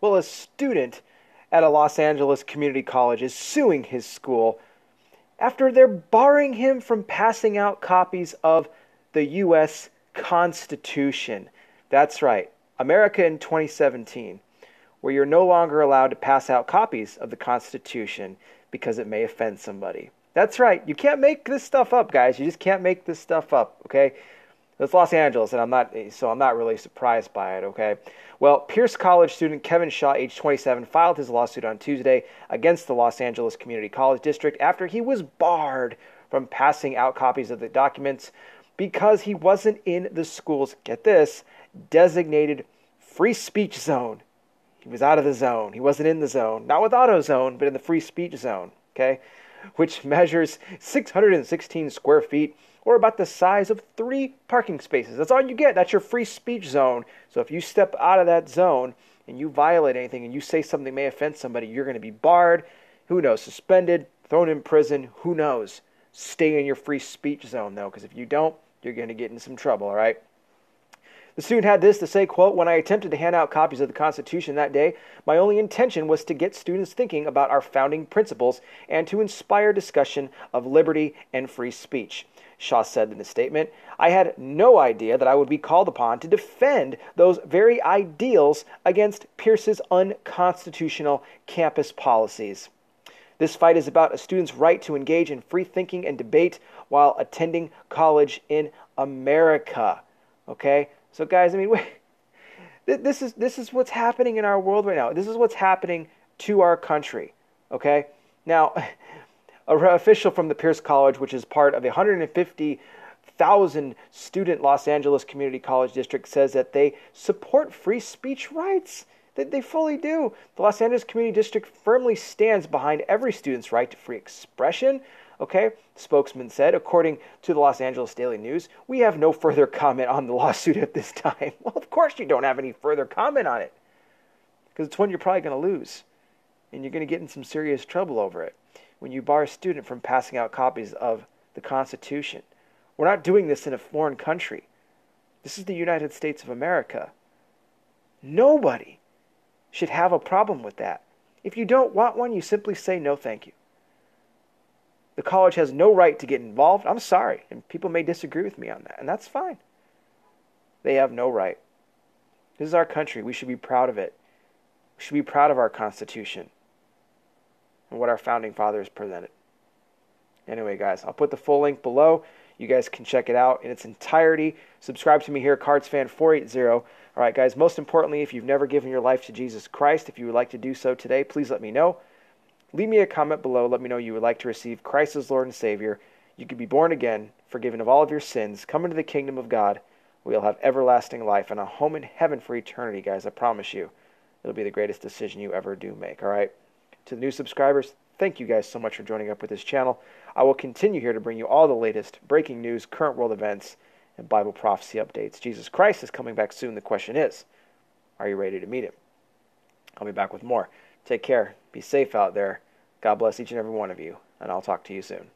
Well, a student at a Los Angeles community college is suing his school after they're barring him from passing out copies of the U.S. Constitution. That's right, America in 2017, where you're no longer allowed to pass out copies of the Constitution because it may offend somebody. That's right, you can't make this stuff up, guys. You just can't make this stuff up, okay? It's Los Angeles, and I'm not really surprised by it, okay? Well, Pierce College student Kevin Shaw, age 27, filed his lawsuit on Tuesday against the Los Angeles Community College District after he was barred from passing out copies of the documents because he wasn't in the school's, get this, designated free speech zone. He was out of the zone. He wasn't in the zone. Not with AutoZone, but in the free speech zone, okay? Which measures 616 square feet, or about the size of 3 parking spaces. That's all you get. That's your free speech zone. So if you step out of that zone and you violate anything and you say something may offend somebody, you're going to be barred, who knows, suspended, thrown in prison, who knows. Stay in your free speech zone, though, because if you don't, you're going to get in some trouble, all right? The student had this to say, quote, "When I attempted to hand out copies of the Constitution that day, my only intention was to get students thinking about our founding principles and to inspire discussion of liberty and free speech," Shaw said in the statement. "I had no idea that I would be called upon to defend those very ideals against Pierce's unconstitutional campus policies. This fight is about a student's right to engage in free thinking and debate while attending college in America," okay? So guys, I mean, this is what's happening in our world right now. This is what's happening to our country, okay? Now, an official from the Pierce College, which is part of a 150,000 student Los Angeles Community College District, says that they support free speech rights. They fully do. The Los Angeles Community District firmly stands behind every student's right to free expression, okay? The spokesman said, according to the Los Angeles Daily News, "We have no further comment on the lawsuit at this time." Well, of course you don't have any further comment on it, because it's one you're probably going to lose, and you're going to get in some serious trouble over it when you bar a student from passing out copies of the Constitution. We're not doing this in a foreign country. This is the United States of America. Nobody should have a problem with that. If you don't want one, you simply say no thank you. The college has no right to get involved. I'm sorry, and people may disagree with me on that, and that's fine. They have no right. This is our country. We should be proud of it. We should be proud of our Constitution and what our founding fathers presented. Anyway, guys, I'll put the full link below. You guys can check it out in its entirety. Subscribe to me here, CardsFan480. All right, guys, most importantly, if you've never given your life to Jesus Christ, if you would like to do so today, please let me know. Leave me a comment below. Let me know you would like to receive Christ as Lord and Savior. You could be born again, forgiven of all of your sins, come into the kingdom of God. We'll have everlasting life and a home in heaven for eternity, guys. I promise you, it'll be the greatest decision you ever do make, all right? To the new subscribers, thank you guys so much for joining up with this channel. I will continue here to bring you all the latest breaking news, current world events, and Bible prophecy updates. Jesus Christ is coming back soon. The question is, are you ready to meet him? I'll be back with more. Take care. Be safe out there. God bless each and every one of you, and I'll talk to you soon.